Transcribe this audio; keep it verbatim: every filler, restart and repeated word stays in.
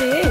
दे।